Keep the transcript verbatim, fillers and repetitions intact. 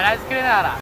原宿だから。